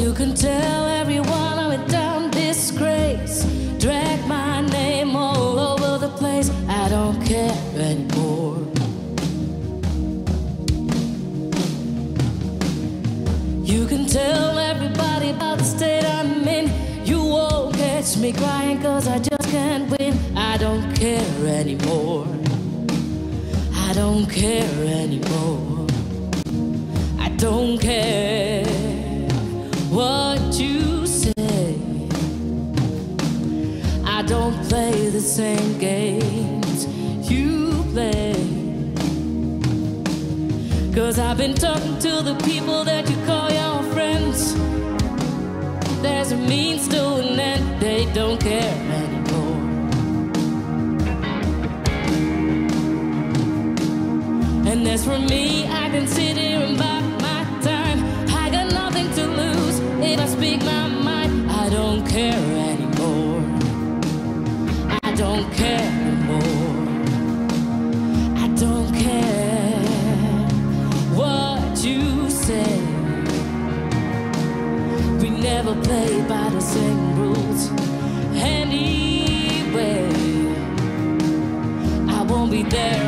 you can tell everyone I'm a dumb disgrace. Drag my name all over the place. I don't care anymore. You can tell everybody about the state I'm in. You won't catch me crying, cause I just can't win. I don't care anymore. I don't care anymore. I don't care what you say. I don't play the same games you play. Cause I've been talking to the people that you call your friends. There's a means to an end, they don't care anymore. And as for me, I can sit here and buy my time. I got nothing to lose if I speak my mind. I don't care anymore. I don't care anymore. I don't care what you say. We never play by the same rules anyway. I won't be there